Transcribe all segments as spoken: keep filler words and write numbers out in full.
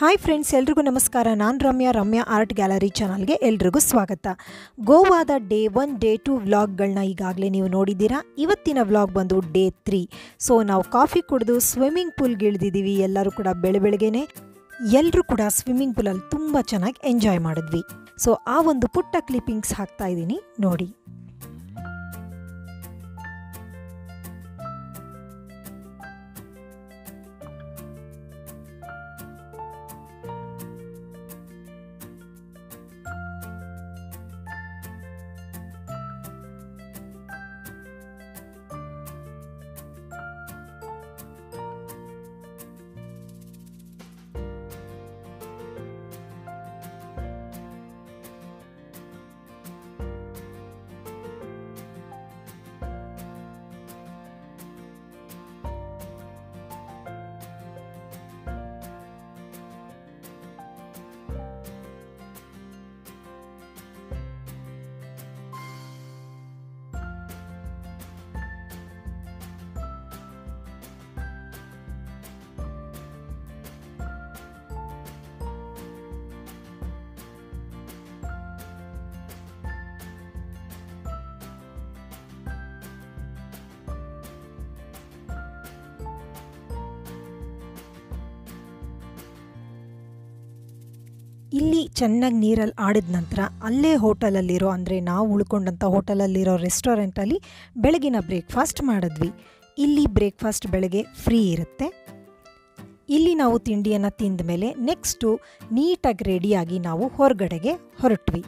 Hi friends, ಎಲ್ರಿಗೂ ನಮಸ್ಕಾರ. ನಾನು ರಮ್ಯಾ, ರಮ್ಯಾ ಆರ್ಟ್ ಗ್ಯಾಲರಿ ಚಾನಲ್ಗೆ ಎಲ್ರಿಗೂ ಸ್ವಾಗತ. ಗೋವಾದ ಡೇ ಒನ್ ಡೇ ಟು ವ್ಲಾಗ್ಗಳನ್ನ ಈಗಾಗಲೇ ನೀವು ನೋಡಿದ್ದೀರಾ. ಇವತ್ತಿನ ವ್ಲಾಗ್ ಬಂದು ಡೇ ತ್ರೀ. ಸೊ ನಾವು ಕಾಫಿ ಕುಡಿದು ಸ್ವಿಮ್ಮಿಂಗ್ ಪೂಲ್ಗೆ ಇಳಿದಿದ್ದೀವಿ. ಎಲ್ಲರೂ ಕೂಡ ಬೆಳೆ ಬೆಳಗ್ಗೆನೆ ಎಲ್ಲರೂ ಕೂಡ ಸ್ವಿಮ್ಮಿಂಗ್ ಪೂಲಲ್ಲಿ ತುಂಬ ಚೆನ್ನಾಗಿ ಎಂಜಾಯ್ ಮಾಡಿದ್ವಿ. ಸೊ ಆ ಒಂದು ಪುಟ್ಟ ಕ್ಲಿಪ್ಪಿಂಗ್ಸ್ ಹಾಕ್ತಾ ಇದ್ದೀನಿ ನೋಡಿ. ಇಲ್ಲಿ ಚೆನ್ನಾಗಿ ನೀರಲ್ಲಿ ಆಡಿದ ನಂತರ ಅಲ್ಲೇ ಹೋಟೆಲಲ್ಲಿರೋ, ಅಂದರೆ ನಾವು ಉಳ್ಕೊಂಡಂಥ ಹೋಟೆಲಲ್ಲಿರೋ ರೆಸ್ಟೋರೆಂಟಲ್ಲಿ ಬೆಳಗಿನ ಬ್ರೇಕ್ಫಾಸ್ಟ್ ಮಾಡಿದ್ವಿ. ಇಲ್ಲಿ ಬ್ರೇಕ್ಫಾಸ್ಟ್ ಬೆಳಗ್ಗೆ ಫ್ರೀ ಇರುತ್ತೆ. ಇಲ್ಲಿ ನಾವು ತಿಂಡಿಯನ್ನು ತಿಂದ ಮೇಲೆ ನೆಕ್ಸ್ಟು ನೀಟಾಗಿ ರೆಡಿಯಾಗಿ ನಾವು ಹೊರಗಡೆಗೆ ಹೊರಟ್ವಿ.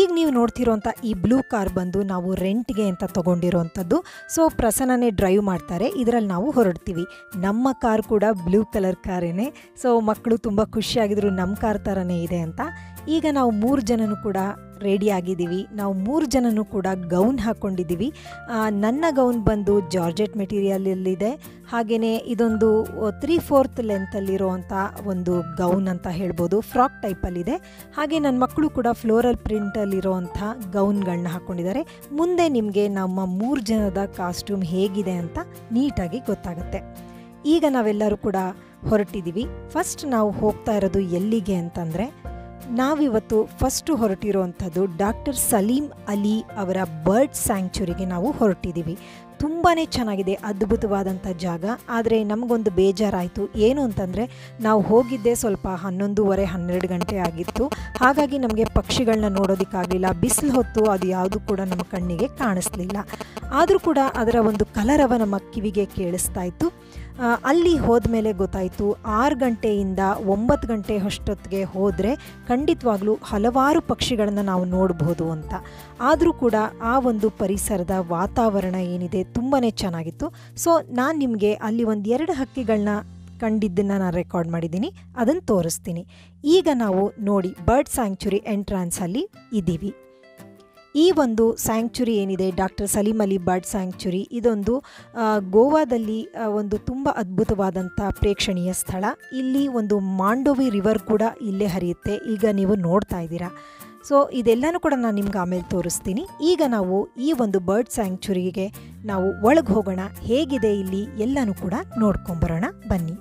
ಈಗ ನೀವು ನೋಡ್ತಿರೋಂಥ ಈ ಬ್ಲೂ ಕಾರ್ ಬಂದು ನಾವು ರೆಂಟ್ಗೆ ಅಂತ ತೊಗೊಂಡಿರೋವಂಥದ್ದು. ಸೊ ಪ್ರಸನ್ನನೇ ಡ್ರೈವ್ ಮಾಡ್ತಾರೆ, ಇದರಲ್ಲಿ ನಾವು ಹೊರಡ್ತೀವಿ. ನಮ್ಮ ಕಾರ್ ಕೂಡ ಬ್ಲೂ ಕಲರ್ ಕಾರೇನೆ. ಸೊ ಮಕ್ಕಳು ತುಂಬ ಖುಷಿಯಾಗಿದ್ರು ನಮ್ಮ ಕಾರ್ ಥರನೇ ಇದೆ ಅಂತ. ಈಗ ನಾವು ಮೂರು ಜನನೂ ಕೂಡ ರೆಡಿಯಾಗಿದ್ದೀವಿ. ನಾವು ಮೂರು ಜನನೂ ಕೂಡ ಗೌನ್ ಹಾಕ್ಕೊಂಡಿದ್ದೀವಿ. ನನ್ನ ಗೌನ್ ಬಂದು ಜಾರ್ಜೆಟ್ ಮೆಟೀರಿಯಲಲ್ಲಿದೆ. ಹಾಗೆಯೇ ಇದೊಂದು ತ್ರೀ ಫೋರ್ತ್ ಲೆಂತಲ್ಲಿರೋವಂಥ ಒಂದು ಗೌನ್ ಅಂತ ಹೇಳ್ಬೋದು, ಫ್ರಾಕ್ ಟೈಪಲ್ಲಿದೆ. ಹಾಗೆ ನನ್ನ ಮಕ್ಕಳು ಕೂಡ ಫ್ಲೋರಲ್ ಪ್ರಿಂಟಲ್ಲಿರೋವಂಥ ಗೌನ್ಗಳನ್ನ ಹಾಕ್ಕೊಂಡಿದ್ದಾರೆ. ಮುಂದೆ ನಿಮಗೆ ನಮ್ಮ ಮೂರು ಜನದ ಕಾಸ್ಟ್ಯೂಮ್ ಹೇಗಿದೆ ಅಂತ ನೀಟಾಗಿ ಗೊತ್ತಾಗುತ್ತೆ. ಈಗ ನಾವೆಲ್ಲರೂ ಕೂಡ ಹೊರಟಿದ್ದೀವಿ. ಫಸ್ಟ್ ನಾವು ಹೋಗ್ತಾ ಇರೋದು ಎಲ್ಲಿಗೆ ಅಂತಂದರೆ, ನಾವಿವತ್ತು ಫಸ್ಟು ಹೊರಟಿರೋವಂಥದ್ದು ಡಾಕ್ಟರ್ ಸಲೀಂ ಅಲಿ ಅವರ ಬರ್ಡ್ ಸ್ಯಾಂಕ್ಚುರಿಗೆ ನಾವು ಹೊರಟಿದ್ದೀವಿ. ತುಂಬಾ ಚೆನ್ನಾಗಿದೆ, ಅದ್ಭುತವಾದಂಥ ಜಾಗ. ಆದರೆ ನಮಗೊಂದು ಬೇಜಾರಾಯಿತು. ಏನು ಅಂತಂದರೆ, ನಾವು ಹೋಗಿದ್ದೆ ಸ್ವಲ್ಪ ಹನ್ನೊಂದುವರೆ ಹನ್ನೆರಡು ಗಂಟೆ ಆಗಿತ್ತು. ಹಾಗಾಗಿ ನಮಗೆ ಪಕ್ಷಿಗಳನ್ನ ನೋಡೋದಕ್ಕಾಗಲಿಲ್ಲ. ಬಿಸಿಲು ಹೊತ್ತು ಅದು ಯಾವುದು ಕೂಡ ನಮ್ಮ ಕಣ್ಣಿಗೆ ಕಾಣಿಸ್ಲಿಲ್ಲ. ಆದರೂ ಕೂಡ ಅದರ ಒಂದು ಕಲರವ ನಮ್ಮ ಕಿವಿಗೆ ಕೇಳಿಸ್ತಾ ಇತ್ತು. ಅಲ್ಲಿ ಹೋದ್ಮೇಲೆ ಗೊತ್ತಾಯಿತು, ಆರು ಗಂಟೆಯಿಂದ ಒಂಬತ್ತು ಗಂಟೆ ಅಷ್ಟೊತ್ತಿಗೆ ಹೋದರೆ ಖಂಡಿತವಾಗ್ಲೂ ಹಲವಾರು ಪಕ್ಷಿಗಳನ್ನು ನಾವು ನೋಡ್ಬೋದು ಅಂತ. ಆದರೂ ಕೂಡ ಆ ಒಂದು ಪರಿಸರದ ವಾತಾವರಣ ಏನಿದೆ ತುಂಬಾ ಚೆನ್ನಾಗಿತ್ತು. ಸೊ ನಾನು ನಿಮಗೆ ಅಲ್ಲಿ ಒಂದು ಎರಡು ಹಕ್ಕಿಗಳನ್ನ ಕಂಡಿದ್ದನ್ನು ನಾನು ರೆಕಾರ್ಡ್ ಮಾಡಿದ್ದೀನಿ, ಅದನ್ನು ತೋರಿಸ್ತೀನಿ. ಈಗ ನಾವು ನೋಡಿ ಬರ್ಡ್ ಸ್ಯಾಂಕ್ಚುರಿ ಎಂಟ್ರಾನ್ಸಲ್ಲಿ ಇದ್ದೀವಿ. ಈ ಒಂದು ಸ್ಯಾಂಕ್ಚುರಿ ಏನಿದೆ, doctor Salim Ali bird sanctuary, ಇದೊಂದು ಗೋವಾದಲ್ಲಿ ಒಂದು ತುಂಬ ಅದ್ಭುತವಾದಂಥ ಪ್ರೇಕ್ಷಣೀಯ ಸ್ಥಳ. ಇಲ್ಲಿ ಒಂದು ಮಾಂಡೋವಿ ರಿವರ್ ಕೂಡ ಇಲ್ಲೇ ಹರಿಯುತ್ತೆ, ಈಗ ನೀವು ನೋಡ್ತಾ ಇದ್ದೀರಾ. ಸೊ ಇದೆಲ್ಲನೂ ಕೂಡ ನಾನು ನಿಮ್ಗೆ ಆಮೇಲೆ ತೋರಿಸ್ತೀನಿ. ಈಗ ನಾವು ಈ ಒಂದು ಬರ್ಡ್ ಸ್ಯಾಂಕ್ಚುರಿಗೆ ನಾವು ಒಳಗೆ ಹೋಗೋಣ, ಹೇಗಿದೆ ಇಲ್ಲಿ ಎಲ್ಲನೂ ಕೂಡ ನೋಡ್ಕೊಂಬರೋಣ ಬನ್ನಿ.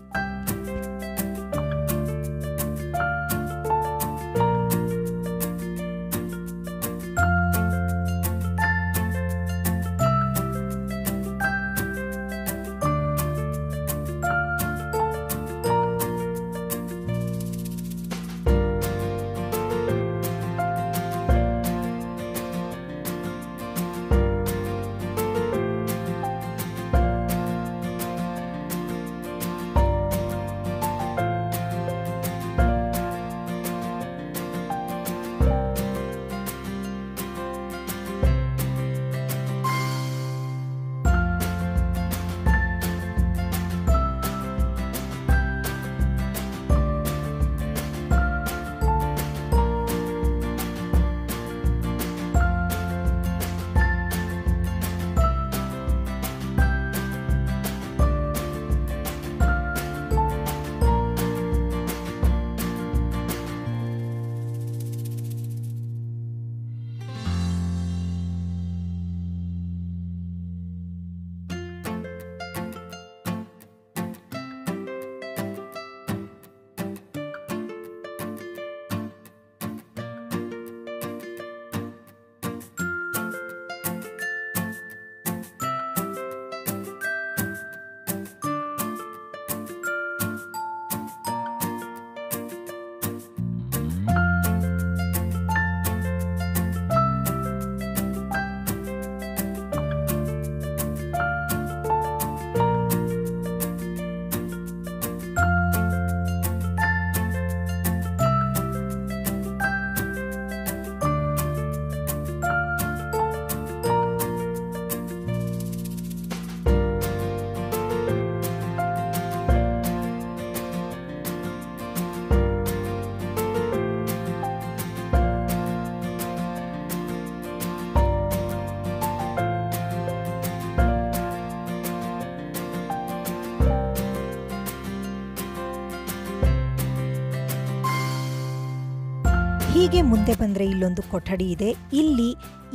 ಹೀಗೆ ಮುಂದೆ ಬಂದರೆ ಇಲ್ಲೊಂದು ಕೊಠಡಿ ಇದೆ. ಇಲ್ಲಿ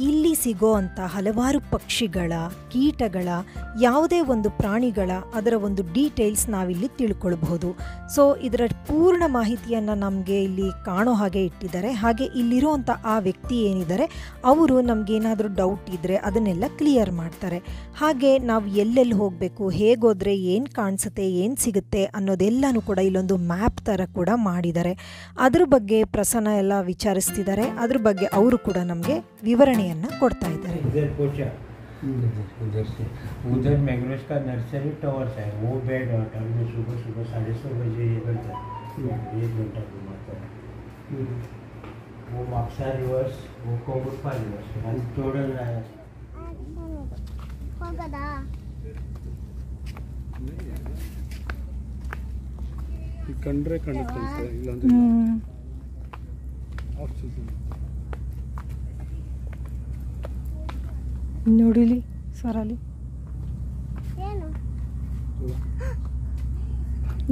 ಇಲ್ಲಿ ಸಿಗೋಂತ ಹಲವಾರು ಪಕ್ಷಿಗಳ, ಕೀಟಗಳ, ಯಾವುದೇ ಒಂದು ಪ್ರಾಣಿಗಳ ಅದರ ಒಂದು ಡೀಟೇಲ್ಸ್ ನಾವಿಲ್ಲಿ ತಿಳ್ಕೊಳ್ಬಹುದು. ಸೊ ಇದರ ಪೂರ್ಣ ಮಾಹಿತಿಯನ್ನು ನಮಗೆ ಇಲ್ಲಿ ಕಾಣೋ ಹಾಗೆ ಇಟ್ಟಿದ್ದಾರೆ. ಹಾಗೆ ಇಲ್ಲಿರುವಂಥ ಆ ವ್ಯಕ್ತಿ ಏನಿದ್ದಾರೆ ಅವರು ನಮಗೇನಾದರೂ ಡೌಟ್ ಇದ್ದರೆ ಅದನ್ನೆಲ್ಲ ಕ್ಲಿಯರ್ ಮಾಡ್ತಾರೆ. ಹಾಗೆ ನಾವು ಎಲ್ಲೆಲ್ಲಿ ಹೋಗಬೇಕು, ಹೇಗೋದ್ರೆ ಏನು ಕಾಣಿಸುತ್ತೆ, ಏನು ಸಿಗುತ್ತೆ ಅನ್ನೋದೆಲ್ಲನೂ ಕೂಡ ಇಲ್ಲೊಂದು ಮ್ಯಾಪ್ ಥರ ಕೂಡ ಮಾಡಿದ್ದಾರೆ. ಅದ್ರ ಬಗ್ಗೆ ಪ್ರಸನ್ನ ಎಲ್ಲ ವಿಚಾರಿಸ್ತಿದ್ದಾರೆ. ಅದ್ರ ಬಗ್ಗೆ ಅವರು ಕೂಡ ನಮಗೆ ವಿವರಣೆ ಕೊಡ್ತಾ ಇದ್ದಾರೆ. उधर मैंग्रोव का नर्सरी टावर है, वो बेड वाटर में सुबह सुबह साढ़े सौ बजे ये बनता है, एक घंटा घुमाता है. वो मापसा रिवर्स, वो कोंगुटपा रिवर्स आज टोडल रहा है. कौन गदा ये कंड्रे कंडक्टर है इलांदे ऑफ चीज ನೋಡಿಲಿ ಸರಲಿ ಏನು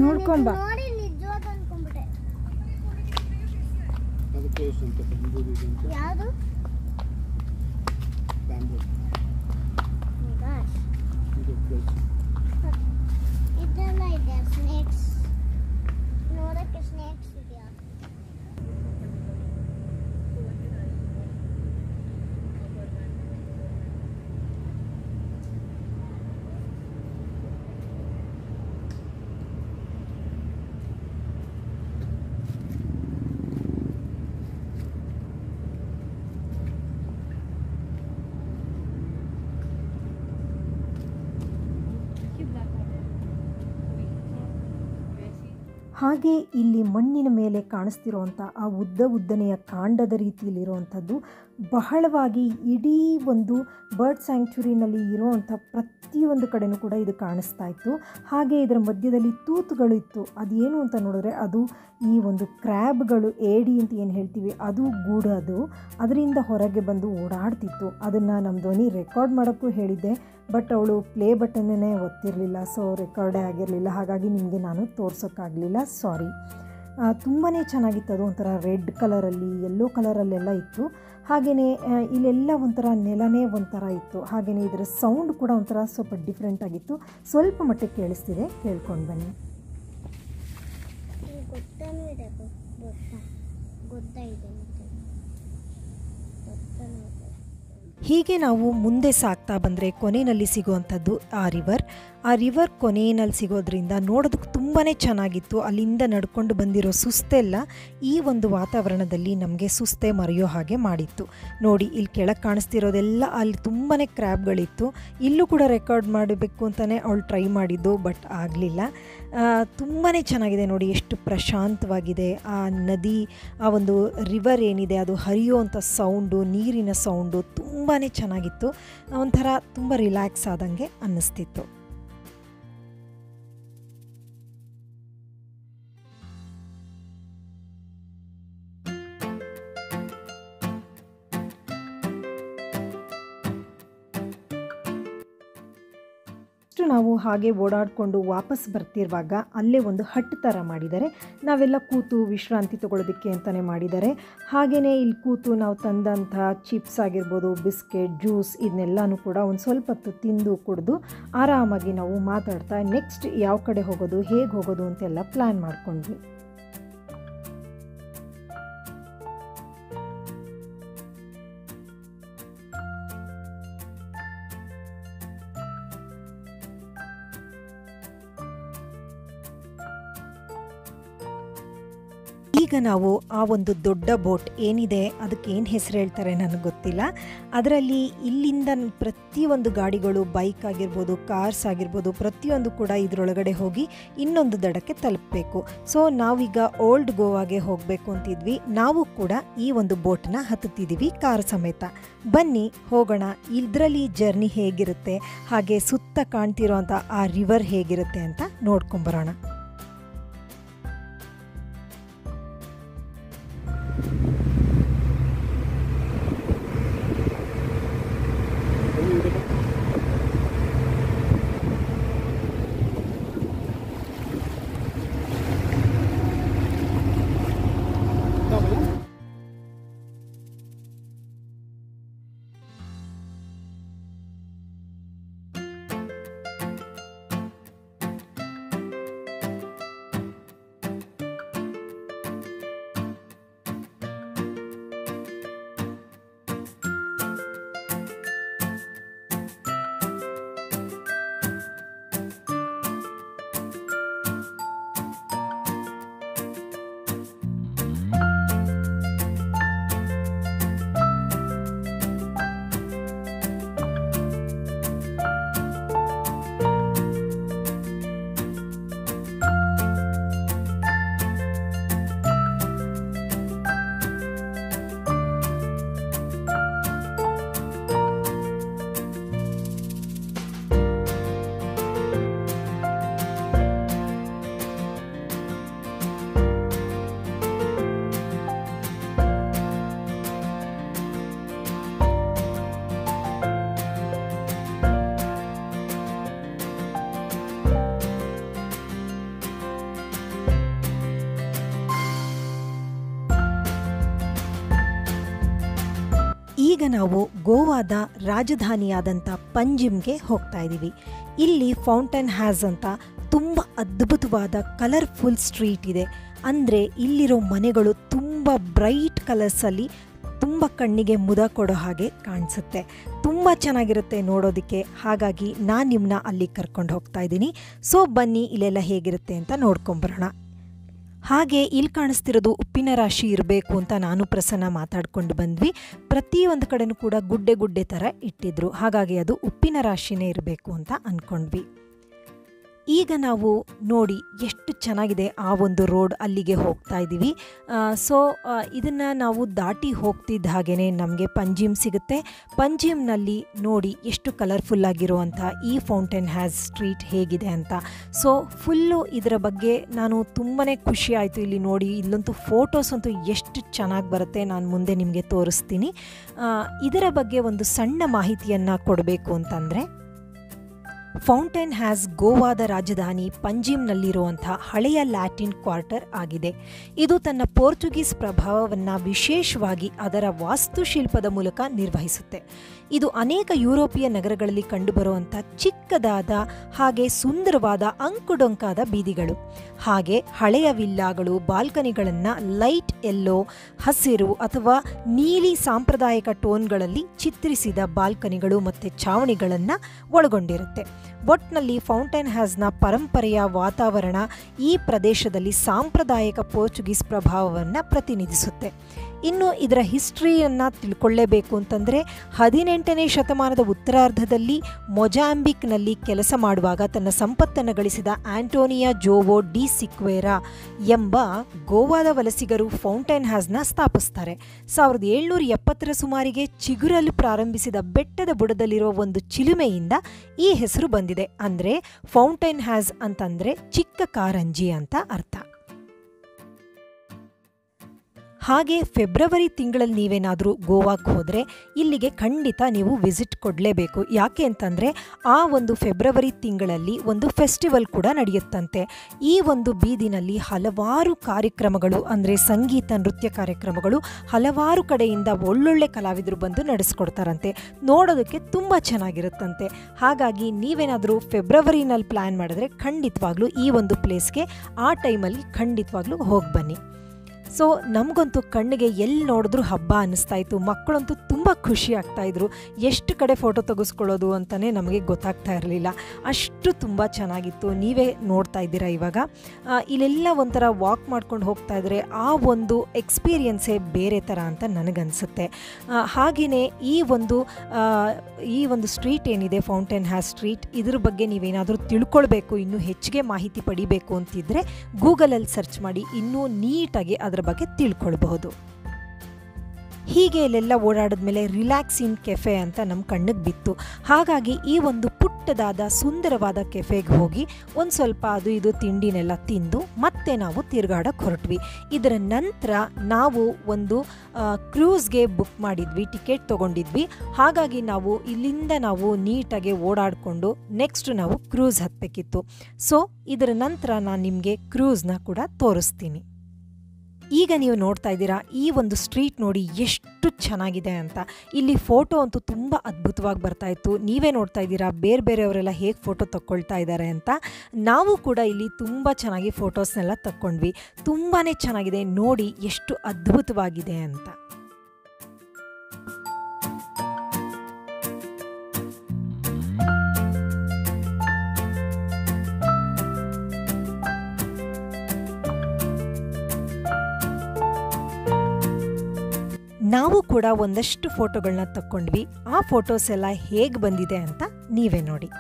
ನೋಡ್ಕೊಂಬ ನೋಡಿ ನಿಜವಾದ ಅನ್ಕೊಂಡ್ಬಿಟ್ಟೆ. ಅದು ಪ್ಲೇಸ್ ಅಂತ ಬಂದಿದೆ ಅಂತ ಯಾವುದು ಬ್ಯಾಂಬೂ ಗಾಸ್ ಇದು ಪ್ಲೇಸ್ ಇದನ್ನ ಇದೆ ಸ್ನೇಕ್ಸ್ ನೋಡಕ್ಕೆ ಸ್ನೇಕ್ಸ್ ಇದೆಯಾ. ಹಾಗೆ ಇಲ್ಲಿ ಮಣ್ಣಿನ ಮೇಲೆ ಕಾಣಿಸ್ತಿರುವಂಥ ಆ ಉದ್ದ ಉದ್ದನೆಯ ಕಾಂಡದ ರೀತಿಯಲ್ಲಿರುವಂಥದ್ದು ಬಹಳವಾಗಿ ಇಡೀ ಒಂದು ಬರ್ಡ್ ಸ್ಯಾಂಕ್ಚುರಿನಲ್ಲಿ ಇರೋವಂಥ ಪ್ರತಿಯೊಂದು ಕಡೆಯೂ ಕೂಡ ಇದು ಕಾಣಿಸ್ತಾ ಇತ್ತು. ಹಾಗೆ ಇದರ ಮಧ್ಯದಲ್ಲಿ ತೂತುಗಳು ಇತ್ತು. ಅದೇನು ಅಂತ ನೋಡಿದ್ರೆ ಅದು ಈ ಒಂದು ಕ್ರ್ಯಾಬ್ಗಳು, ಏಡಿ ಅಂತ ಏನು ಹೇಳ್ತೀವಿ, ಅದು ಗೂಡದು ಅದರಿಂದ ಹೊರಗೆ ಬಂದು ಓಡಾಡ್ತಿತ್ತು. ಅದನ್ನು ನಮ್ಮ ಧ್ವನಿ ರೆಕಾರ್ಡ್ ಮಾಡೋಕ್ಕೂ ಹೇಳಿದ್ದೆ, ಬಟ್ ಅವಳು ಪ್ಲೇ ಬಟನ್ನೇ ಒತ್ತಿರಲಿಲ್ಲ, ಸೊ ರೆಕಾರ್ಡೇ ಆಗಿರಲಿಲ್ಲ. ಹಾಗಾಗಿ ನಿಮಗೆ ನಾನು ತೋರ್ಸೋಕ್ಕಾಗಲಿಲ್ಲ, ಸಾರಿ. ತುಂಬಾ ಚೆನ್ನಾಗಿತ್ತು. ಅದು ಒಂಥರ ರೆಡ್ ಕಲರಲ್ಲಿ, ಯೆಲ್ಲೋ ಕಲರಲ್ಲೆಲ್ಲ ಇತ್ತು. ಹಾಗೆಯೇ ಇಲ್ಲೆಲ್ಲ ಒಂಥರ ನೆಲನೇ ಒಂಥರ ಇತ್ತು. ಹಾಗೆಯೇ ಇದರ ಸೌಂಡ್ ಕೂಡ ಒಂಥರ ಸ್ವಲ್ಪ ಡಿಫ್ರೆಂಟ್ ಆಗಿತ್ತು. ಸ್ವಲ್ಪ ಮಟ್ಟಿಗೆ ಕೇಳಿಸ್ತಿದೆ, ಕೇಳ್ಕೊಂಡು ಬನ್ನಿ. ಹೀಗೆ ನಾವು ಮುಂದೆ ಸಾಗ್ತಾ ಬಂದರೆ ಕೊನೆಯಲ್ಲಿ ಸಿಗುವಂಥದ್ದು ಆ ರಿವರ್. ಆ ರಿವರ್ ಕೊನೆಯಲ್ಲಿ ಸಿಗೋದ್ರಿಂದ ನೋಡೋದಕ್ಕೆ ತುಂಬಾ ಚೆನ್ನಾಗಿತ್ತು. ಅಲ್ಲಿಂದ ನಡ್ಕೊಂಡು ಬಂದಿರೋ ಸುಸ್ತೆಲ್ಲ ಈ ಒಂದು ವಾತಾವರಣದಲ್ಲಿ ನಮಗೆ ಸುಸ್ತೆ ಮರೆಯೋ ಹಾಗೆ ಮಾಡಿತ್ತು. ನೋಡಿ ಇಲ್ಲಿ ಕೆಳಗೆ ಕಾಣಿಸ್ತಿರೋದೆಲ್ಲ ಅಲ್ಲಿ ತುಂಬಾ ಕ್ರ್ಯಾಬ್ಗಳಿತ್ತು. ಇಲ್ಲೂ ಕೂಡ ರೆಕಾರ್ಡ್ ಮಾಡಬೇಕು ಅಂತಲೇ ಅವಳು ಟ್ರೈ ಮಾಡಿದ್ದು, ಬಟ್ ಆಗಲಿಲ್ಲ. ತುಂಬಾ ಚೆನ್ನಾಗಿದೆ ನೋಡಿ, ಎಷ್ಟು ಪ್ರಶಾಂತವಾಗಿದೆ. ಆ ನದಿ, ಆ ಒಂದು ರಿವರ್ ಏನಿದೆ ಅದು ಹರಿಯೋವಂಥ ಸೌಂಡು, ನೀರಿನ ಸೌಂಡು ತುಂಬ ಚೆನ್ನಾಗಿತ್ತು. ಒಂಥರ ತುಂಬ ರಿಲ್ಯಾಕ್ಸ್ ಆದಂಗೆ ಅನ್ನಿಸ್ತಿತ್ತು. ನಾವು ಹಾಗೆ ಓಡಾಡಿಕೊಂಡು ವಾಪಸ್ ಬರ್ತಿರುವಾಗ ಅಲ್ಲೇ ಒಂದು ಹಟ್ ಥರ ಮಾಡಿದ್ದಾರೆ. ನಾವೆಲ್ಲ ಕೂತು ವಿಶ್ರಾಂತಿ ತಗೊಳ್ಳೋದಕ್ಕೆ ಅಂತಲೇ ಮಾಡಿದ್ದಾರೆ. ಹಾಗೆಯೇ ಇಲ್ಲಿ ಕೂತು ನಾವು ತಂದಂಥ ಚಿಪ್ಸ್ ಆಗಿರ್ಬೋದು, ಬಿಸ್ಕೆಟ್, ಜ್ಯೂಸ್ ಇದನ್ನೆಲ್ಲನೂ ಕೂಡ ಒಂದು ಸ್ವಲ್ಪ ಹೊತ್ತು ತಿಂದು ಕುಡಿದು ಆರಾಮಾಗಿ ನಾವು ಮಾತಾಡ್ತಾ ನೆಕ್ಸ್ಟ್ ಯಾವ ಕಡೆ ಹೋಗೋದು, ಹೇಗೆ ಹೋಗೋದು ಅಂತೆಲ್ಲ ಪ್ಲ್ಯಾನ್ ಮಾಡಿಕೊಂಡ್ವಿ. ಈಗ ನಾವು ಆ ಒಂದು ದೊಡ್ಡ ಬೋಟ್ ಏನಿದೆ ಅದಕ್ಕೆ ಏನು ಹೆಸರು ಹೇಳ್ತಾರೆ ನನಗೆ ಗೊತ್ತಿಲ್ಲ. ಅದರಲ್ಲಿ ಇಲ್ಲಿಂದ ಪ್ರತಿಯೊಂದು ಗಾಡಿಗಳು, ಬೈಕ್ ಆಗಿರ್ಬೋದು, ಕಾರ್ಸ್ ಆಗಿರ್ಬೋದು, ಪ್ರತಿಯೊಂದು ಕೂಡ ಇದರೊಳಗಡೆ ಹೋಗಿ ಇನ್ನೊಂದು ದಡಕ್ಕೆ ತಲುಪಬೇಕು. ಸೊ ನಾವೀಗ ಓಲ್ಡ್ ಗೋವಾಗೆ ಹೋಗಬೇಕು ಅಂತಿದ್ವಿ. ನಾವು ಕೂಡ ಈ ಒಂದು ಬೋಟನ್ನ ಹತ್ತುತ್ತಿದ್ದೀವಿ ಕಾರ್ ಸಮೇತ. ಬನ್ನಿ ಹೋಗೋಣ, ಇದರಲ್ಲಿ ಜರ್ನಿ ಹೇಗಿರುತ್ತೆ, ಹಾಗೆ ಸುತ್ತ ಕಾಣ್ತಿರೋಂಥ ಆ ರಿವರ್ ಹೇಗಿರುತ್ತೆ ಅಂತ ನೋಡ್ಕೊಂಬರೋಣ. ಈಗ ನಾವು ಗೋವಾದ ರಾಜಧಾನಿಯಾದಂಥ ಪಂಜಿಮ್ಗೆ ಹೋಗ್ತಾ ಇದ್ದೀವಿ. ಇಲ್ಲಿ ಫೌಂಟನ್ ಹ್ಯಾಸ್ ಅಂತ ತುಂಬ ಅದ್ಭುತವಾದ ಕಲರ್ಫುಲ್ ಸ್ಟ್ರೀಟ್ ಇದೆ. ಅಂದರೆ ಇಲ್ಲಿರೋ ಮನೆಗಳು ತುಂಬ ಬ್ರೈಟ್ ಕಲರ್ಸಲ್ಲಿ ತುಂಬ ಕಣ್ಣಿಗೆ ಮುದ ಕೊಡೋ ಹಾಗೆ ಕಾಣಿಸುತ್ತೆ, ತುಂಬ ಚೆನ್ನಾಗಿರುತ್ತೆ ನೋಡೋದಕ್ಕೆ. ಹಾಗಾಗಿ ನಾನು ನಿಮ್ಮನ್ನ ಅಲ್ಲಿ ಕರ್ಕೊಂಡು ಹೋಗ್ತಾ ಇದ್ದೀನಿ. ಸೊ ಬನ್ನಿ ಇಲ್ಲೆಲ್ಲ ಹೇಗಿರುತ್ತೆ ಅಂತ ನೋಡ್ಕೊಂಬರೋಣ. ಹಾಗೆ ಇಲ್ಲಿ ಕಾಣಿಸ್ತಿರೋದು ಉಪ್ಪಿನ ರಾಶಿ ಇರಬೇಕು ಅಂತ ನಾನು ಪ್ರಸನ್ನ ಮಾತಾಡ್ಕೊಂಡು ಬಂದ್ವಿ. ಪ್ರತಿಯೊಂದು ಕಡೆಯೂ ಕೂಡ ಗುಡ್ಡೆ ಗುಡ್ಡೆ ಥರ ಇಟ್ಟಿದ್ರು, ಹಾಗಾಗಿ ಅದು ಉಪ್ಪಿನ ರಾಶಿನೇ ಇರಬೇಕು ಅಂತ ಅಂದ್ಕೊಂಡ್ವಿ. ಈಗ ನಾವು ನೋಡಿ ಎಷ್ಟು ಚೆನ್ನಾಗಿದೆ ಆ ಒಂದು ರೋಡ್, ಅಲ್ಲಿಗೆ ಹೋಗ್ತಾ ಇದ್ದೀವಿ. ಸೊ ಇದನ್ನು ನಾವು ದಾಟಿ ಹೋಗ್ತಿದ್ದ ಹಾಗೆಯೇ ನಮಗೆ ಪಂಜಿಮ್ ಸಿಗುತ್ತೆ. ಪಂಜಿಮ್ನಲ್ಲಿ ನೋಡಿ ಎಷ್ಟು ಕಲರ್ಫುಲ್ಲಾಗಿರುವಂಥ ಈ ಫೌಂಟೇನ್ ಹ್ಯಾಸ್ ಸ್ಟ್ರೀಟ್ ಹೇಗಿದೆ ಅಂತ. ಸೊ ಫುಲ್ಲು ಇದರ ಬಗ್ಗೆ ನಾನು ತುಂಬಾ ಖುಷಿ ಆಯಿತು ಇಲ್ಲಿ ನೋಡಿ. ಇಲ್ಲಂತೂ ಫೋಟೋಸ್ ಅಂತೂ ಎಷ್ಟು ಚೆನ್ನಾಗಿ ಬರುತ್ತೆ, ನಾನು ಮುಂದೆ ನಿಮಗೆ ತೋರಿಸ್ತೀನಿ. ಇದರ ಬಗ್ಗೆ ಒಂದು ಸಣ್ಣ ಮಾಹಿತಿಯನ್ನು ಕೊಡಬೇಕು ಅಂತಂದರೆ, ಫೌಂಟೇನ್ ಹ್ಯಾಸ್ ಗೋವಾದ ರಾಜಧಾನಿ ಪಂಜಿಮ್ನಲ್ಲಿರುವಂಥ ಹಳೆಯ ಲ್ಯಾಟಿನ್ ಕ್ವಾರ್ಟರ್ ಆಗಿದೆ. ಇದು ತನ್ನ ಪೋರ್ಚುಗೀಸ್ ಪ್ರಭಾವವನ್ನು ವಿಶೇಷವಾಗಿ ಅದರ ವಾಸ್ತುಶಿಲ್ಪದ ಮೂಲಕ ನಿರ್ವಹಿಸುತ್ತೆ. ಇದು ಅನೇಕ ಯುರೋಪಿಯ ನಗರಗಳಲ್ಲಿ ಕಂಡುಬರುವಂಥ ಚಿಕ್ಕದಾದ ಹಾಗೆ ಸುಂದರವಾದ ಅಂಕುಡೊಂಕಾದ ಬೀದಿಗಳು, ಹಾಗೆ ಹಳೆಯ ವಿಲ್ಲಾಗಳು ಬಾಲ್ಕನಿಗಳನ್ನು ಲೈಟ್ ಎಲ್ಲೋ, ಹಸಿರು ಅಥವಾ ನೀಲಿ ಸಾಂಪ್ರದಾಯಿಕ ಟೋನ್ಗಳಲ್ಲಿ ಚಿತ್ರಿಸಿದ ಬಾಲ್ಕನಿಗಳು ಮತ್ತು ಛಾವಣಿಗಳನ್ನು ಒಳಗೊಂಡಿರುತ್ತೆ. ಒಟ್ನಲ್ಲಿ ಫೌಂಟೇನ್ ಹ್ಯಾಸ್ನ ಪರಂಪರೆಯ ವಾತಾವರಣ ಈ ಪ್ರದೇಶದಲ್ಲಿ ಸಾಂಪ್ರದಾಯಿಕ ಪೋರ್ಚುಗೀಸ್ ಪ್ರಭಾವವನ್ನು ಪ್ರತಿನಿಧಿಸುತ್ತೆ. ಇನ್ನು ಇದರ ಹಿಸ್ಟ್ರಿಯನ್ನು ತಿಳ್ಕೊಳ್ಳೇಬೇಕು ಅಂತಂದರೆ, ಹದಿನೆಂಟನೇ ಶತಮಾನದ ಉತ್ತರಾರ್ಧದಲ್ಲಿ ಮೊಜಾಂಬಿಕ್ನಲ್ಲಿ ಕೆಲಸ ಮಾಡುವಾಗ ತನ್ನ ಸಂಪತ್ತನ್ನು ಗಳಿಸಿದ ಆಂಟೋನಿಯಾ ಜೋವೋ ಡಿ ಸಿಕ್ವೇರಾ ಎಂಬ ಗೋವಾದ ವಲಸಿಗರು ಫೌಂಟೇನ್ ಹ್ಯಾಸ್ನ ಸ್ಥಾಪಿಸ್ತಾರೆ. ಸಾವಿರದ ಏಳ್ನೂರ ಎಪ್ಪತ್ತರ ಸುಮಾರಿಗೆ ಚಿಗುರಲು ಪ್ರಾರಂಭಿಸಿದ ಬೆಟ್ಟದ ಬುಡದಲ್ಲಿರುವ ಒಂದು ಚಿಲುಮೆಯಿಂದ ಈ ಹೆಸರು ಬಂದಿದೆ. ಅಂದರೆ ಫೌಂಟೇನ್ ಹ್ಯಾಸ್ ಅಂತಂದರೆ ಚಿಕ್ಕ ಕಾರಂಜಿ ಅಂತ ಅರ್ಥ. ಹಾಗೆ ಫೆಬ್ರವರಿ ತಿಂಗಳಲ್ಲಿ ನೀವೇನಾದರೂ ಗೋವಾಕ್ಕೆ ಹೋದರೆ ಇಲ್ಲಿಗೆ ಖಂಡಿತ ನೀವು ವಿಸಿಟ್ ಕೊಡಲೇಬೇಕು. ಯಾಕೆ ಅಂತಂದರೆ ಆ ಒಂದು ಫೆಬ್ರವರಿ ತಿಂಗಳಲ್ಲಿ ಒಂದು ಫೆಸ್ಟಿವಲ್ ಕೂಡ ನಡೆಯುತ್ತಂತೆ. ಈ ಒಂದು ಬೀದಿನಲ್ಲಿ ಹಲವಾರು ಕಾರ್ಯಕ್ರಮಗಳು, ಅಂದರೆ ಸಂಗೀತ ನೃತ್ಯ ಕಾರ್ಯಕ್ರಮಗಳು ಹಲವಾರು ಕಡೆಯಿಂದ ಒಳ್ಳೊಳ್ಳೆ ಕಲಾವಿದರು ಬಂದು ನಡೆಸ್ಕೊಡ್ತಾರಂತೆ. ನೋಡೋದಕ್ಕೆ ತುಂಬ ಚೆನ್ನಾಗಿರುತ್ತಂತೆ. ಹಾಗಾಗಿ ನೀವೇನಾದರೂ ಫೆಬ್ರವರಿನಲ್ಲಿ ಪ್ಲ್ಯಾನ್ ಮಾಡಿದ್ರೆ ಖಂಡಿತವಾಗ್ಲೂ ಈ ಒಂದು ಪ್ಲೇಸ್ಗೆ ಆ ಟೈಮಲ್ಲಿ ಖಂಡಿತವಾಗ್ಲೂ ಹೋಗಿ ಬನ್ನಿ. ಸೊ ನಮಗಂತೂ ಕಣ್ಣಿಗೆ ಎಲ್ಲಿ ನೋಡಿದ್ರೂ ಹಬ್ಬ ಅನ್ನಿಸ್ತಾಯಿತ್ತು. ಮಕ್ಕಳಂತೂ ತುಂಬ ಖುಷಿ ಆಗ್ತಾಯಿದ್ರು. ಎಷ್ಟು ಕಡೆ ಫೋಟೋ ತೆಗೆಸ್ಕೊಳ್ಳೋದು ಅಂತಲೇ ನಮಗೆ ಗೊತ್ತಾಗ್ತಾ ಇರಲಿಲ್ಲ, ಅಷ್ಟು ತುಂಬ ಚೆನ್ನಾಗಿತ್ತು. ನೀವೇ ನೋಡ್ತಾ ಇದ್ದೀರಾ ಇವಾಗ. ಇಲ್ಲೆಲ್ಲ ಒಂಥರ ವಾಕ್ ಮಾಡ್ಕೊಂಡು ಹೋಗ್ತಾ ಇದ್ದರೆ ಆ ಒಂದು ಎಕ್ಸ್ಪೀರಿಯನ್ಸೇ ಬೇರೆ ಥರ ಅಂತ ನನಗನ್ಸುತ್ತೆ. ಹಾಗೆಯೇ ಈ ಒಂದು ಈ ಒಂದು ಸ್ಟ್ರೀಟ್ ಏನಿದೆ ಫೌಂಟೇನ್ ಹ್ಯಾಸ್ ಸ್ಟ್ರೀಟ್, ಇದ್ರ ಬಗ್ಗೆ ನೀವೇನಾದರೂ ತಿಳ್ಕೊಳ್ಬೇಕು, ಇನ್ನೂ ಹೆಚ್ಚಿಗೆ ಮಾಹಿತಿ ಪಡಿಬೇಕು ಅಂತಿದ್ದರೆ ಗೂಗಲಲ್ಲಿ ಸರ್ಚ್ ಮಾಡಿ ಇನ್ನೂ ನೀಟಾಗಿ ಅದರ ಬಗ್ಗೆ ತಿಳ್ಕೊಳ್ಬಹುದು. ಹೀಗೆ ಇಲ್ಲೆಲ್ಲ ಓಡಾಡಿದ್ಮೇಲೆ ರಿಲ್ಯಾಕ್ಸ್ ಇನ್ ಕೆಫೆ ಅಂತ ನಮ್ಮ ಕಣ್ಣಿಗೆ ಬಿತ್ತು. ಹಾಗಾಗಿ ಈ ಒಂದು ಪುಟ್ಟದಾದ ಸುಂದರವಾದ ಕೆಫೆಗೆ ಹೋಗಿ ಒಂದು ಸ್ವಲ್ಪ ಅದು ಇದು ತಿಂಡಿನೆಲ್ಲ ತಿಂದು ಮತ್ತೆ ನಾವು ತಿರುಗಾಡಕ್ಕೆ ಹೊರಟ್ವಿ. ಇದರ ನಂತರ ನಾವು ಒಂದು ಕ್ರೂಸ್ಗೆ ಬುಕ್ ಮಾಡಿದ್ವಿ, ಟಿಕೆಟ್ ತೊಗೊಂಡಿದ್ವಿ. ಹಾಗಾಗಿ ನಾವು ಇಲ್ಲಿಂದ ನಾವು ನೀಟಾಗಿ ಓಡಾಡಿಕೊಂಡು ನೆಕ್ಸ್ಟ್ ನಾವು ಕ್ರೂಸ್ ಹತ್ತಬೇಕಿತ್ತು. ಸೊ ಇದರ ನಂತರ ನಾನು ನಿಮಗೆ ಕ್ರೂಸ್ನ ಕೂಡ ತೋರಿಸ್ತೀನಿ. ಈಗ ನೀವು ನೋಡ್ತಾ ಇದ್ದೀರಾ ಈ ಒಂದು ಸ್ಟ್ರೀಟ್ ನೋಡಿ ಎಷ್ಟು ಚೆನ್ನಾಗಿದೆ ಅಂತ. ಇಲ್ಲಿ ಫೋಟೋ ಅಂತೂ ತುಂಬ ಅದ್ಭುತವಾಗಿ ಬರ್ತಾಯಿತ್ತು. ನೀವೇ ನೋಡ್ತಾ ಇದ್ದೀರಾ ಬೇರೆ ಬೇರೆಯವರೆಲ್ಲ ಹೇಗೆ ಫೋಟೋ ತಗೊಳ್ತಾ ಇದ್ದಾರೆ ಅಂತ. ನಾವು ಕೂಡ ಇಲ್ಲಿ ತುಂಬ ಚೆನ್ನಾಗಿ ಫೋಟೋಸ್ನೆಲ್ಲ ತಕ್ಕೊಂಡ್ವಿ. ತುಂಬಾ ಚೆನ್ನಾಗಿದೆ ನೋಡಿ ಎಷ್ಟು ಅದ್ಭುತವಾಗಿದೆ ಅಂತ. ನಾವು ಕೂಡ ಒಂದಷ್ಟು ಫೋಟೋಗಳನ್ನ ತಕ್ಕೊಂಡ್ವಿ. ಆ ಫೋಟೋಸ್ ಎಲ್ಲ ಹೇಗೆ ಬಂದಿದೆ ಅಂತ ನೀವೇ ನೋಡಿ.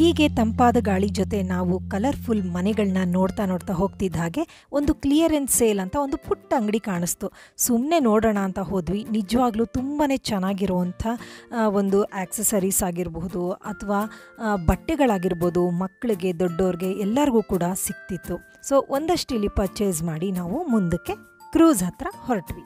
ಹೀಗೆ ತಂಪಾದ ಗಾಳಿ ಜೊತೆ ನಾವು ಕಲರ್ಫುಲ್ ಮನೆಗಳನ್ನ ನೋಡ್ತಾ ನೋಡ್ತಾ ಹೋಗ್ತಿದ್ದ ಹಾಗೆ ಒಂದು ಕ್ಲಿಯರೆನ್ಸ್ ಸೇಲ್ ಅಂತ ಒಂದು ಪುಟ್ಟ ಅಂಗಡಿ ಕಾಣಿಸ್ತು. ಸುಮ್ಮನೆ ನೋಡೋಣ ಅಂತ ಹೋದ್ವಿ. ನಿಜವಾಗ್ಲೂ ತುಂಬಾ ಚೆನ್ನಾಗಿರುವಂಥ ಒಂದು ಆಕ್ಸೆಸರೀಸ್ ಆಗಿರಬಹುದು ಅಥವಾ ಬಟ್ಟೆಗಳಾಗಿರ್ಬೋದು, ಮಕ್ಕಳಿಗೆ ದೊಡ್ಡವ್ರಿಗೆ ಎಲ್ಲರಿಗೂ ಕೂಡ ಸಿಕ್ತಿತ್ತು. ಸೊ ಒಂದಷ್ಟು ಇಲ್ಲಿ ಪರ್ಚೇಸ್ ಮಾಡಿ ನಾವು ಮುಂದಕ್ಕೆ ಕ್ರೂಸ್ ಹತ್ರ ಹೊರಟ್ವಿ.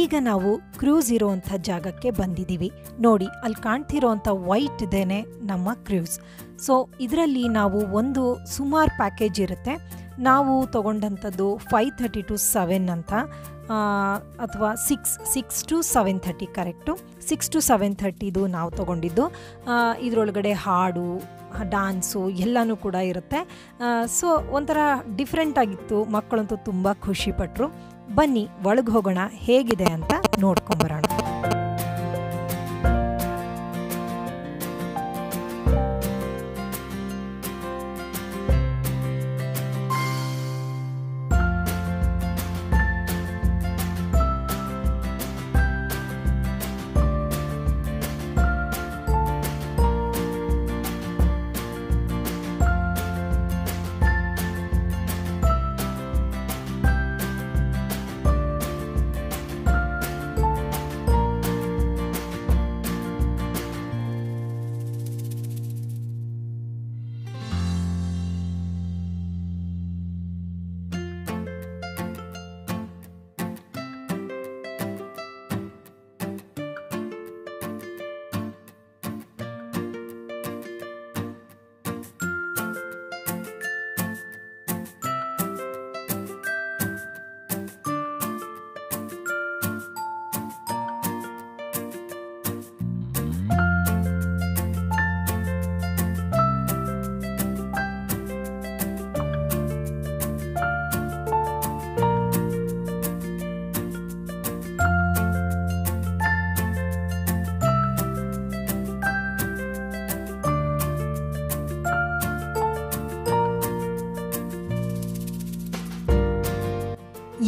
ಈಗ ನಾವು ಕ್ರೂಸ್ ಇರೋವಂಥ ಜಾಗಕ್ಕೆ ಬಂದಿದ್ದೀವಿ. ನೋಡಿ, ಅಲ್ಲಿ ಕಾಣ್ತಿರೋವಂಥ ವೈಟ್ ಇದೇನೆ ನಮ್ಮ ಕ್ರೂಸ್. ಸೊ ಇದರಲ್ಲಿ ನಾವು ಒಂದು ಸುಮಾರು ಪ್ಯಾಕೇಜ್ ಇರುತ್ತೆ. ನಾವು ತೊಗೊಂಡಂಥದ್ದು ಫೈವ್ ಥರ್ಟಿ ಟು ಸೆವೆನ್ ಅಂತ, ಅಥವಾ six six to seven thirty correct six to seven ಥರ್ಟಿದು ನಾವು ತೊಗೊಂಡಿದ್ದು. ಇದರೊಳಗಡೆ ಹಾಡು, ಡಾನ್ಸು ಎಲ್ಲನೂ ಕೂಡ ಇರುತ್ತೆ. ಸೊ ಒಂಥರ ಡಿಫ್ರೆಂಟಾಗಿತ್ತು. ಮಕ್ಕಳಂತೂ ತುಂಬ ಖುಷಿಪಟ್ಟರು. ಬನ್ನಿ ಒಳಗೆ ಹೋಗೋಣ, ಹೇಗಿದೆ ಅಂತ ನೋಡ್ಕೊಂಬರೋಣ.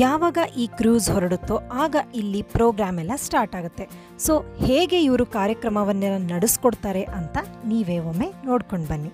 ಯಾವಾಗ ಈ ಕ್ರೂಸ್ ಹೊರಡುತ್ತೋ ಆಗ ಇಲ್ಲಿ ಪ್ರೋಗ್ರಾಮ್ ಎಲ್ಲ ಸ್ಟಾರ್ಟ್ ಆಗುತ್ತೆ. ಸೊ ಹೇಗೆ ಇವರು ಕಾರ್ಯಕ್ರಮವನ್ನೆಲ್ಲ ನಡೆಸ್ಕೊಡ್ತಾರೆ ಅಂತ ನೀವೇ ಒಮ್ಮೆ ನೋಡ್ಕೊಂಡು ಬನ್ನಿ.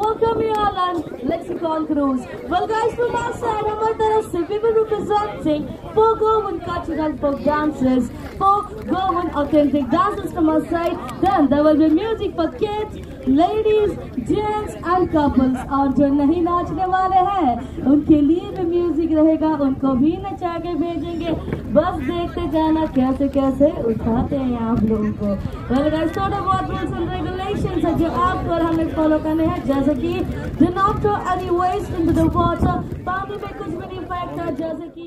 Welcome y'all on Lexicon Cruise. Well guys, from our side, our side, we will be presenting four Goan cultural folk dances, four Goan authentic dances from our side. Then there will be music for kids, ladies, gents and couples. और जो नहीं नाचने वाले हैं, उनके लिए भी music रहेगा, उनको भी नचा के भेजेंगे. बस देखते जाना कैसे कैसे उठाते हैं आप लोगों को. Well guys, थोड़ा बहुत rules and regulations है जो आपको और हमें follow करने हैं, जैसे कि do not throw any waste into the water. पानी में कुछ भी नहीं फेंकना, जैसे कि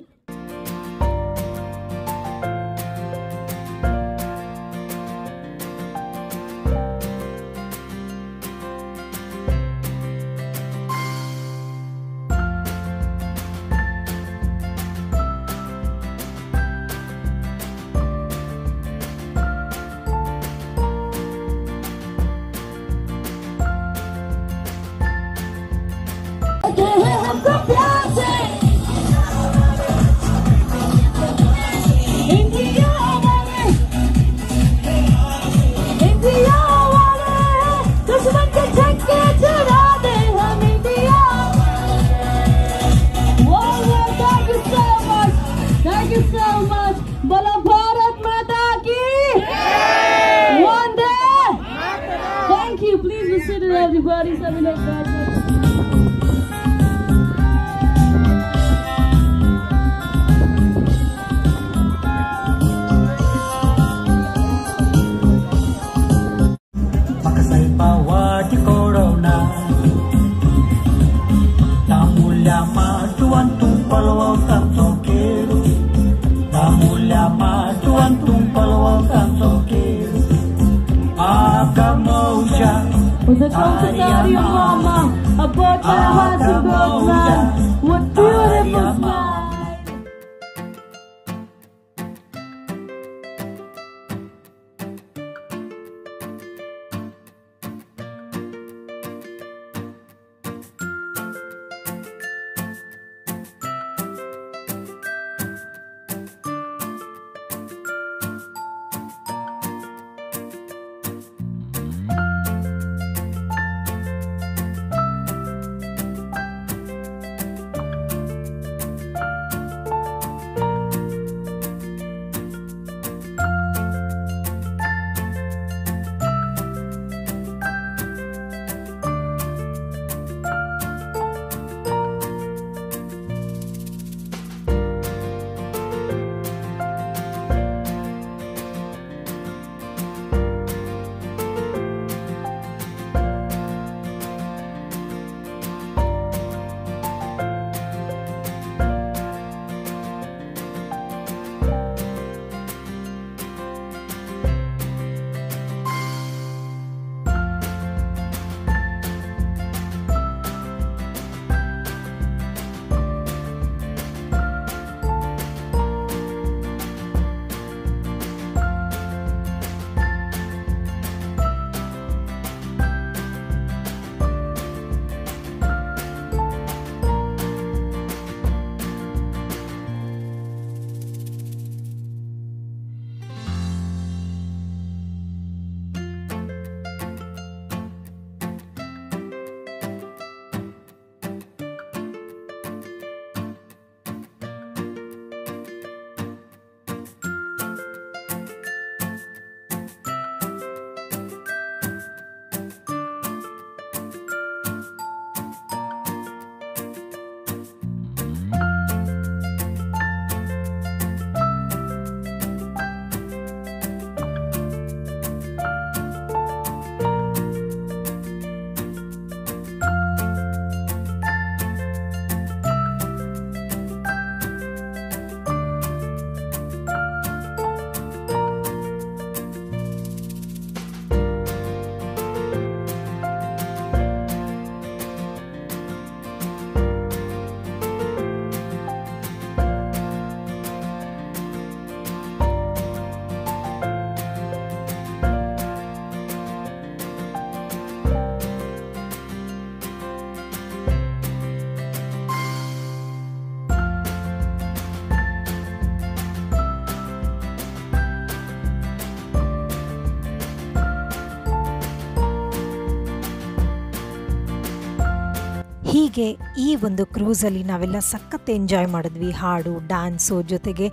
ಹೀಗೆ ಈ ಒಂದು ಕ್ರೂಸಲ್ಲಿ ನಾವೆಲ್ಲ ಸಖತ್ ಎಂಜಾಯ್ ಮಾಡಿದ್ವಿ. ಹಾಡು, ಡ್ಯಾನ್ಸು, ಜೊತೆಗೆ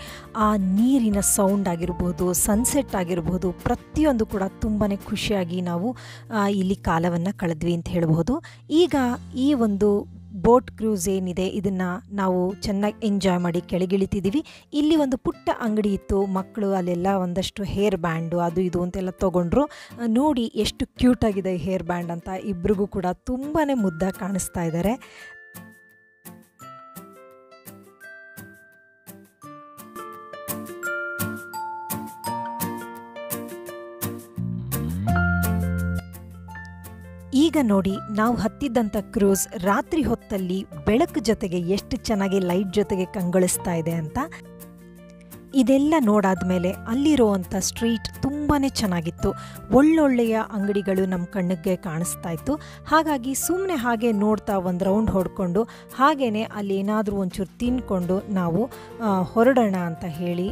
ಆ ನೀರಿನ ಸೌಂಡ್ ಆಗಿರ್ಬೋದು, ಸನ್ಸೆಟ್ ಆಗಿರ್ಬೋದು, ಪ್ರತಿಯೊಂದು ಕೂಡ ತುಂಬಾ ಖುಷಿಯಾಗಿ ನಾವು ಇಲ್ಲಿ ಕಾಲವನ್ನು ಕಳೆದ್ವಿ ಅಂತ ಹೇಳ್ಬೋದು. ಈಗ ಈ ಒಂದು ಬೋಟ್ ಕ್ರೂಸ್ ಏನಿದೆ ಇದನ್ನು ನಾವು ಚೆನ್ನಾಗಿ ಎಂಜಾಯ್ ಮಾಡಿ ಕೆಳಗಿಳಿತಿದ್ದೀವಿ. ಇಲ್ಲಿ ಒಂದು ಪುಟ್ಟ ಅಂಗಡಿ ಇತ್ತು, ಮಕ್ಕಳು ಅಲ್ಲೆಲ್ಲ ಒಂದಷ್ಟು ಹೇರ್ ಬ್ಯಾಂಡು ಅದು ಇದು ಅಂತೆಲ್ಲ ತೊಗೊಂಡ್ರು. ನೋಡಿ ಎಷ್ಟು ಕ್ಯೂಟಾಗಿದೆ ಹೇರ್ ಬ್ಯಾಂಡ್ ಅಂತ, ಇಬ್ಬರಿಗೂ ಕೂಡ ತುಂಬಾ ಮುದ್ದಾಗಿ ಕಾಣಿಸ್ತಾ ಇದ್ದಾರೆ. ಈಗ ನೋಡಿ ನಾವು ಹತ್ತಿದ್ದಂಥ ಕ್ರೂಸ್ ರಾತ್ರಿ ಹೊತ್ತಲ್ಲಿ ಬೆಳಕು ಜೊತೆಗೆ ಎಷ್ಟು ಚೆನ್ನಾಗಿ ಲೈಟ್ ಜೊತೆಗೆ ಕಂಗೊಳಿಸ್ತಾ ಇದೆ ಅಂತ. ಇದೆಲ್ಲ ನೋಡಾದ ಮೇಲೆ ಅಲ್ಲಿರುವಂಥ ಸ್ಟ್ರೀಟ್ ತುಂಬಾ ಚೆನ್ನಾಗಿತ್ತು, ಒಳ್ಳೊಳ್ಳೆಯ ಅಂಗಡಿಗಳು ನಮ್ಮ ಕಣ್ಣಿಗೆ ಕಾಣಿಸ್ತಾ ಇತ್ತು. ಹಾಗಾಗಿ ಸುಮ್ಮನೆ ಹಾಗೆ ನೋಡ್ತಾ ಒಂದು ರೌಂಡ್ ಹೊಡ್ಕೊಂಡು ಹಾಗೇ ಅಲ್ಲಿ ಏನಾದರೂ ಒಂಚೂರು ತಿನ್ಕೊಂಡು ನಾವು ಹೊರಡೋಣ ಅಂತ ಹೇಳಿ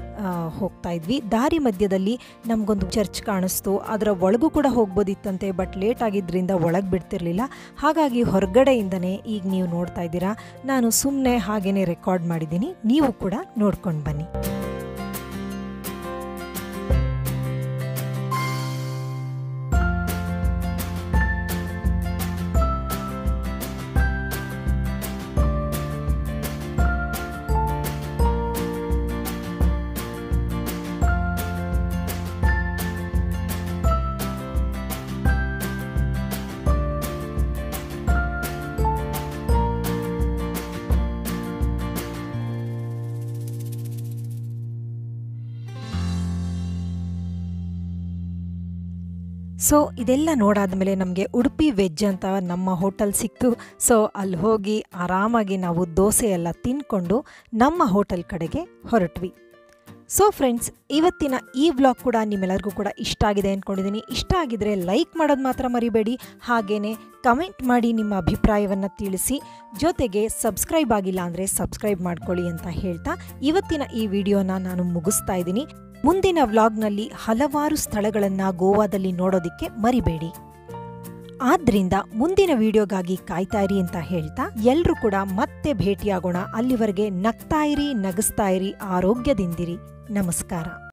ಹೋಗ್ತಾ ಇದ್ವಿ. ದಾರಿ ಮಧ್ಯದಲ್ಲಿ ನಮಗೊಂದು ಚರ್ಚ್ ಕಾಣಿಸ್ತು, ಅದರ ಒಳಗೂ ಕೂಡ ಹೋಗ್ಬೋದಿತ್ತಂತೆ, ಬಟ್ ಲೇಟ್ ಆಗಿದ್ದರಿಂದ ಒಳಗೆ ಬಿಡ್ತಿರ್ಲಿಲ್ಲ. ಹಾಗಾಗಿ ಹೊರಗಡೆಯಿಂದನೇ ಈಗ ನೀವು ನೋಡ್ತಾ ಇದ್ದೀರಾ, ನಾನು ಸುಮ್ಮನೆ ಹಾಗೇ ರೆಕಾರ್ಡ್ ಮಾಡಿದ್ದೀನಿ, ನೀವು ಕೂಡ ನೋಡ್ಕೊಂಡು ಬನ್ನಿ. ಸೊ ಇದೆಲ್ಲ ನೋಡಾದ ಮೇಲೆ ನಮಗೆ ಉಡುಪಿ ವೆಜ್ ಅಂತ ನಮ್ಮ ಹೋಟೆಲ್ ಸಿಕ್ತು. ಸೊ ಅಲ್ಲಿ ಹೋಗಿ ಆರಾಮಾಗಿ ನಾವು ದೋಸೆ ಎಲ್ಲ ತಿನ್ಕೊಂಡು ನಮ್ಮ ಹೋಟೆಲ್ ಕಡೆಗೆ ಹೊರಟ್ವಿ. ಸೊ ಫ್ರೆಂಡ್ಸ್, ಇವತ್ತಿನ ಈ ವ್ಲಾಗ್ ಕೂಡ ನಿಮ್ಮೆಲ್ಲರಿಗೂ ಕೂಡ ಇಷ್ಟ ಆಗಿದೆ ಅಂದ್ಕೊಂಡಿದ್ದೀನಿ. ಇಷ್ಟ ಆಗಿದರೆ ಲೈಕ್ ಮಾಡೋದು ಮಾತ್ರ ಮರಿಬೇಡಿ, ಹಾಗೆಯೇ ಕಮೆಂಟ್ ಮಾಡಿ ನಿಮ್ಮ ಅಭಿಪ್ರಾಯವನ್ನು ತಿಳಿಸಿ, ಜೊತೆಗೆ ಸಬ್ಸ್ಕ್ರೈಬ್ ಆಗಿಲ್ಲ ಅಂದರೆ ಸಬ್ಸ್ಕ್ರೈಬ್ ಮಾಡ್ಕೊಳ್ಳಿ ಅಂತ ಹೇಳ್ತಾ ಇವತ್ತಿನ ಈ ವಿಡಿಯೋನ ನಾನು ಮುಗಿಸ್ತಾ ಇದ್ದೀನಿ. ಮುಂದಿನ ವ್ಲಾಗ್ನಲ್ಲಿ ಹಲವಾರು ಸ್ಥಳಗಳನ್ನು ಗೋವಾದಲ್ಲಿ ನೋಡೋದಕ್ಕೆ ಮರಿಬೇಡಿ. ಆದ್ದರಿಂದ ಮುಂದಿನ ವಿಡಿಯೋಗಾಗಿ ಕಾಯ್ತಾ ಇರಿ ಅಂತ ಹೇಳ್ತಾ ಎಲ್ಲರೂ ಕೂಡ ಮತ್ತೆ ಭೇಟಿಯಾಗೋಣ. ಅಲ್ಲಿವರೆಗೆ ನಗ್ತಾ ಇರಿ, ನಗಿಸ್ತಾ ಇರಿ, ಆರೋಗ್ಯದಿಂದಿರಿ. ನಮಸ್ಕಾರ.